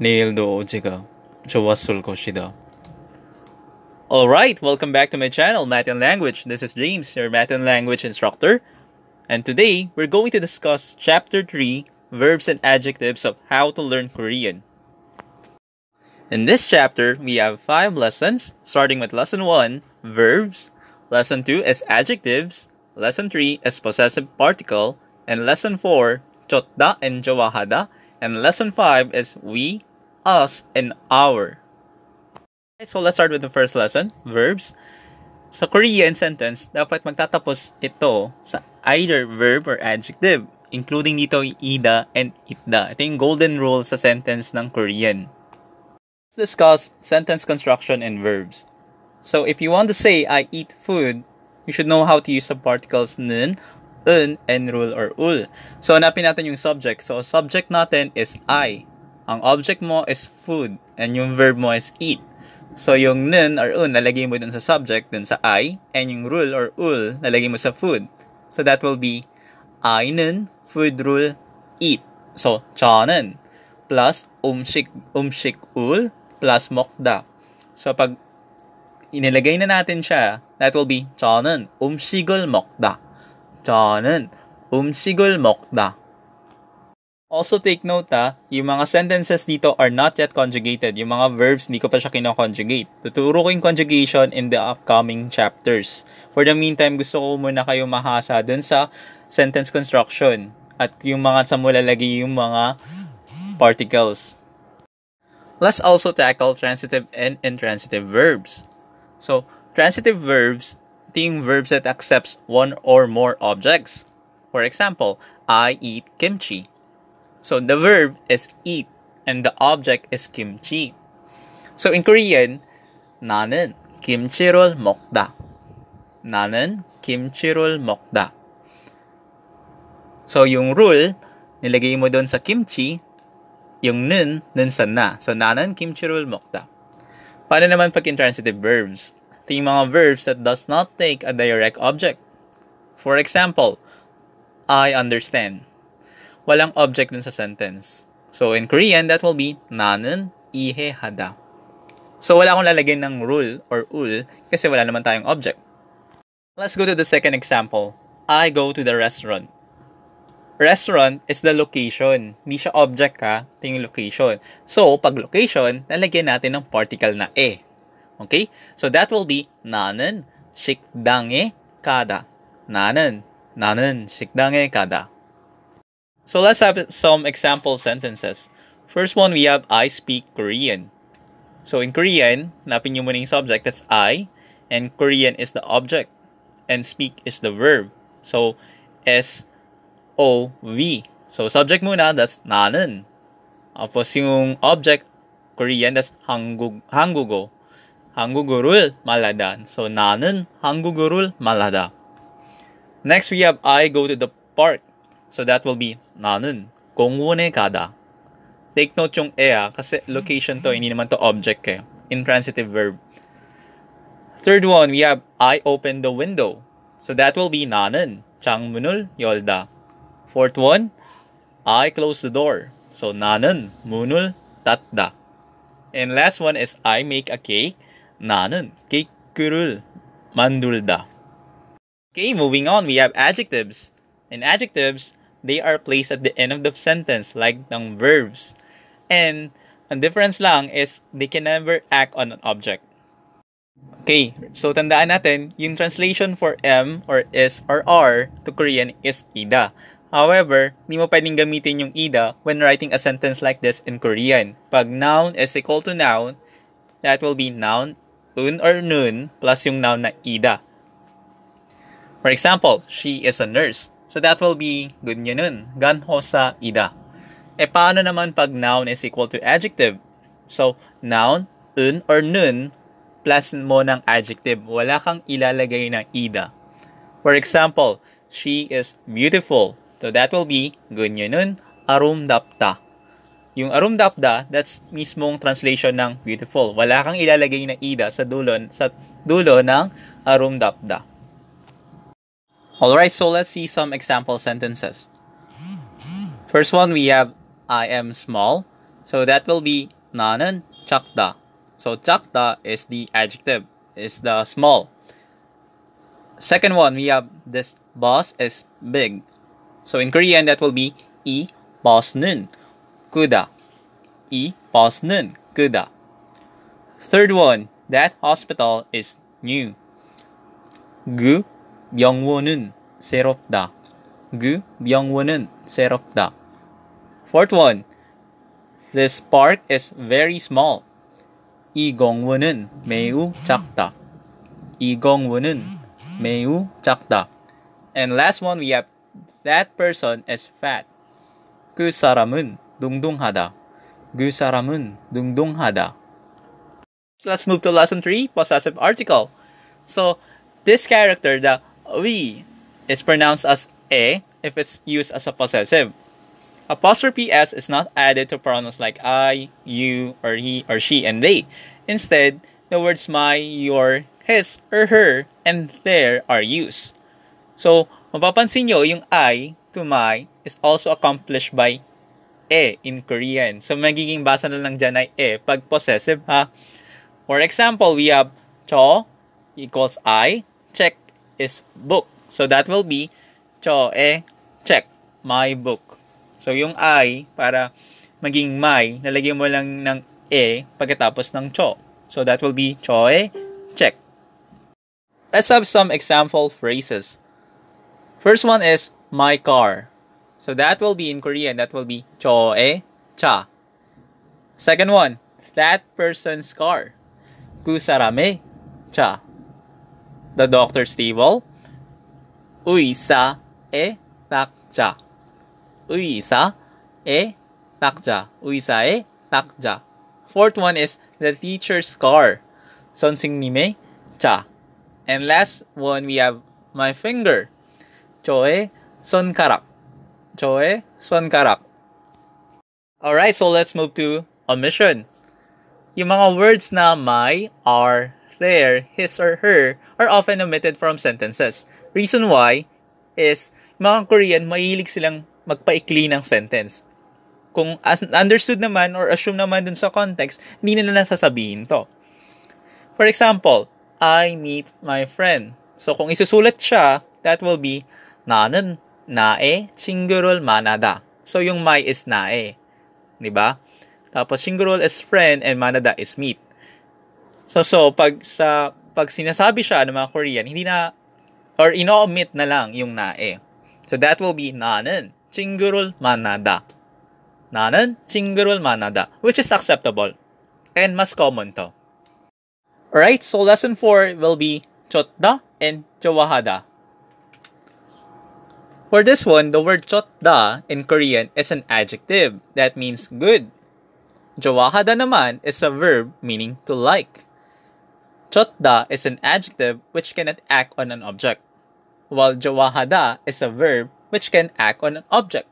내일도 제가 좋았을 것이다. Alright, welcome back to my channel, Math and Language. This is James, your Math and Language instructor. And today, we're going to discuss Chapter 3, Verbs and Adjectives of How to Learn Korean. In this chapter, we have 5 lessons, starting with Lesson 1, Verbs, Lesson 2 is Adjectives, Lesson 3 is Possessive Particle, and Lesson 4, Chotda and Jawahada, and Lesson 5 is We, Us, and Our. So let's start with the first lesson, verbs. Sa Korean sentence, dapat magtatapos ito sa either verb or adjective, including dito yung ida and itda. Ito yung golden rule sa sentence ng Korean. Let's discuss sentence construction and verbs. So if you want to say, I eat food, you should know how to use subparticles 는, un, and rul or ul. So hanapin natin yung subject. So subject natin is I. Ang object mo is food, and yung verb mo is eat. So, yung nun or un, nalagay mo dun sa subject, dun sa I, and yung rule or ul, nalagay mo sa food. So, that will be I nun, food rule, eat. So, cha nun, plus umshik ul, plus mokda. So, pag inilagay na natin siya, that will be cha nun, umshigol mokda. Cha nun, umshigol mokda. Also take note yung mga sentences dito are not yet conjugated. Yung mga verbs, hindi ko pa siya kinoconjugate. Tuturo ko yung conjugation in the upcoming chapters. For the meantime, gusto ko muna kayo mahasa dun sa sentence construction at yung mga sa mula lagi yung mga particles. Let's also tackle transitive and intransitive verbs. So, transitive verbs, ito yung verbs that accepts one or more objects. For example, I eat kimchi. So, the verb is eat, and the object is kimchi. So, in Korean, 나는 김치를 먹다. 나는 김치를 먹다. So, yung rule, nilagay mo doon sa kimchi, yung nun, nun sa na. So, 나는 김치를 먹다. Paano naman pag intransitive verbs? Ito yung mga verbs that does not take a direct object. For example, I understand. Walang object dun sa sentence. So, in Korean, that will be 나는 이해하다. So, wala akong lalagyan ng rule or ul kasi wala naman tayong object. Let's go to the second example. I go to the restaurant. Restaurant is the location. Hindi siya object ka, ito yung location. So, pag location, nalagyan natin ng particle na e. Okay? So, that will be 나는 식당에 가다. 나는 식당에 가다. So let's have some example sentences. First one, we have I speak Korean. So in Korean, hanapin nyo muna yung subject, that's I, and Korean is the object, and speak is the verb. So, S-O-V. So subject muna, that's 나는. Tapos yung object, Korean, that's 한국어. 한국어를 말하다. So 나는 한국어를 말하다. Next, we have I go to the park. So that will be 나는 공원에 가다. Take note yung e kasi location to, hindi naman to object eh. Intransitive verb. Third one, we have I open the window. So that will be 나는 창문을 열다. Fourth one, I close the door. So 나는 문을 닫다. And last one is I make a cake. 나는 케이크를 만들다. Okay, moving on, we have adjectives. In adjectives, they are placed at the end of the sentence like ng verbs. And ang difference lang is they can never act on an object. Okay, so tandaan natin, yung translation for M or S or R to Korean is ida. However, hindi mo pwedeng gamitin yung ida when writing a sentence like this in Korean. Pag noun is equal to noun, that will be noun, un or nun, plus yung noun na ida. For example, she is a nurse. So that will be ganyo nun, ganho sa ida. E paano naman pag noun is equal to adjective? So noun, un or nun, plus mo ng adjective. Wala kang ilalagay na ida. For example, she is beautiful. So that will be ganyo nun, arumdapta. Yung arumdapta, that's mismong translation ng beautiful. Wala kang ilalagay na ida sa dulo ng arumdapta. Alright, so let's see some example sentences. First one, we have I am small. So that will be 나는 작다. So 작다 is the adjective, is the small. Second one, we have this boss is big. So in Korean, that will be 이 boss는 크다. 이 boss는 크다. Third one, that hospital is new. 그 병원은 새롭다. 그 병원은 새롭다. Fourth one, this park is very small. 이 공원은 매우 작다. 이 공원은 매우 작다. And last one, we have that person is fat. 그 사람은 뚱뚱하다. 그 사람은 뚱뚱하다. Let's move to lesson 3, possessive article. So, this character, the we, is pronounced as e if it's used as a possessive. Apostrophe s is not added to pronouns like I, you, or he, or she, and they. Instead, the words my, your, his, or her, and their are used. So, mapapansin nyo yung I to my is also accomplished by e in Korean. So, magiging basa na lang dyan ay e pag possessive, ha? For example, we have cho equals I, check is book. So, that will be cho e check, my book. So, yung I, para maging my, nalagyan mo lang ng e pagkatapos ng cho. So, that will be choe, check. Let's have some example phrases. First one is my car. So, that will be in Korean. That will be choe, cha. Second one, that person's car. Ku sarame, cha. The doctor's table. Uisa, e, tak, cha. 의사의 탁자. 의사의 탁자. Fourth one is the teacher's car. 선생님의 차. And last one, we have my finger. 저의 손가락. 저의 손가락. Alright, so let's move to omission. Yung mga words na my, are, their, his, or her are often omitted from sentences. Reason why is mga Korean, mahilig silang magpaikli ng sentence. Kung understood naman or assume naman dun sa context, hindi na lang sasabihin to. For example, I meet my friend. So, kung isusulat siya, that will be 나는 나의 친구를 만나다. So, yung my is 나의. Diba? Tapos, 친구를 is friend and manada is meet. So pag sinasabi siya ng mga Korean, hindi na, or ino-omit na lang yung nae. So, that will be 나는 친구를 만나다. 나는 친구를 만나다, which is acceptable and mas common to. Alright, so lesson 4 will be 쳤다 and 좋아하다. For this one, the word 쳤다 in Korean is an adjective that means good. 좋아하다 naman is a verb meaning to like. 쳤다 is an adjective which cannot act on an object, while 좋아하다 is a verb which can act on an object.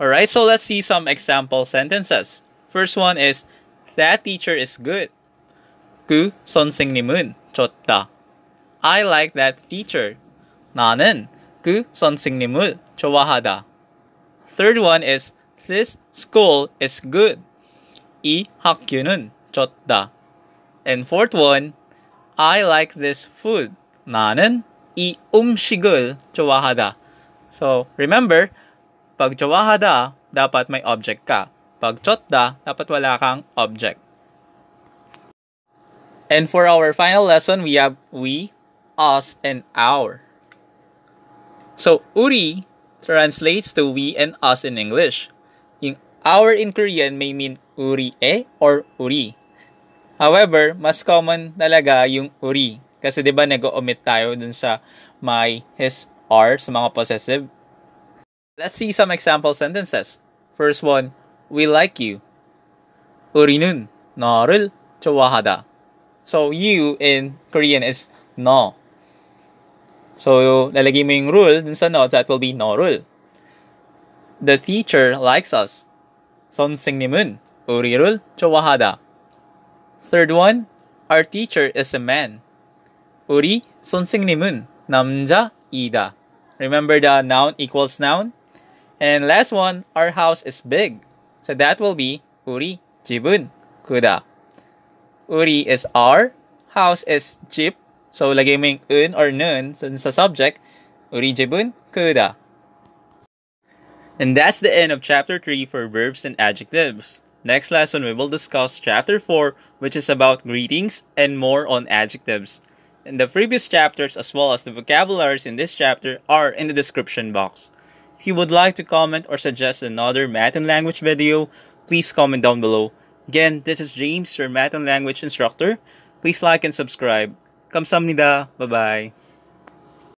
Alright, so let's see some example sentences. First one is, that teacher is good. 그 선생님은 좋다. I like that teacher. 나는 그 선생님을 좋아하다. Third one is, this school is good. 이 학교는 좋다. And fourth one, I like this food. 나는 이 음식을 좋아하다. So, remember, pag 좋아하다, dapat may object ka. Pag 쳤다, dapat wala kang object. And for our final lesson, we have we, us, and our. So, 우리 translates to we and us in English. Yung our in Korean may mean 우리의 or 우리. However, mas common talaga yung 우리. Kasi diba nag-omit tayo dun sa my, his, are sa mga possessive. Let's see some example sentences. First one, we like you. 우리는 너를 좋아하다. So, you in Korean is no. So, lalagay mo yung rule dun sa no, that will be no rule. The teacher likes us. 선생님은 우리를 좋아하다. Third one, our teacher is a man. 우리 선생님은 남자이다. Remember the noun equals noun. And last one, our house is big. So that will be 우리 집은 그다. 우리 is our, house is 집. So lagay mo yung un or nun sa subject. 우리 집은 그다. And that's the end of Chapter 3 for verbs and adjectives. Next lesson, we will discuss Chapter 4, which is about greetings and more on adjectives. And the previous chapters as well as the vocabularies in this chapter are in the description box. If you would like to comment or suggest another Math and Language video, please comment down below. Again, this is James, your Math and Language instructor. Please like and subscribe. 감사합니다. Bye-bye.